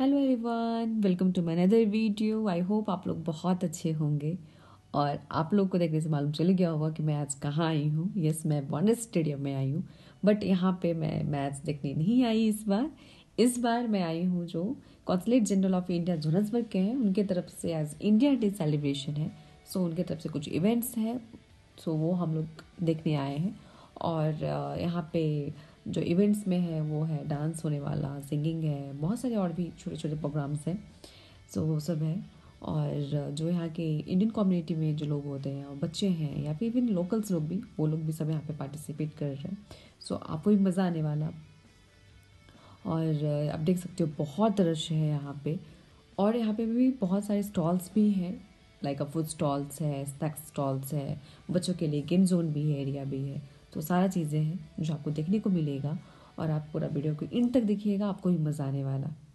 Hello everyone, welcome to my another video. I hope आप लोग बहुत अच्छे होंगे और आप लोग को देखने से मालूम चल गया होगा कि मैं आज कहाँ आई हूँ। यस, मैं वांडरर्स स्टेडियम में आई हूँ, बट यहाँ पे मैं मैच देखने नहीं आई इस बार मैं आई हूँ जो consulate general of India Johannesburg के हैं, उनके तरफ से आज इंडिया डे सेलिब्रेशन है। सो उनके तरफ से कुछ इवेंट्स हैं, सो वो हम लोग देखने आए हैं। और यहाँ पे जो इवेंट्स में है वो है डांस होने वाला, सिंगिंग है, बहुत सारे और भी छोटे छोटे प्रोग्राम्स हैं। सो वो सब है। और जो यहाँ के इंडियन कम्युनिटी में जो लोग होते हैं और बच्चे हैं या फिर इवन लोकल्स लोग भी, वो लोग भी सब यहाँ पे पार्टिसिपेट कर रहे हैं। सो आपको भी मज़ा आने वाला। और आप देख सकते हो बहुत रश है यहाँ पे। और यहाँ पे भी बहुत सारे स्टॉल्स भी हैं, लाइक फूड स्टॉल्स है, स्नैक्स स्टॉल्स है, बच्चों के लिए गेम जोन भी है, एरिया भी है। तो सारा चीज़ें हैं जो आपको देखने को मिलेगा और आप पूरा वीडियो को इन तक देखिएगा, आपको भी मज़ा आने वाला।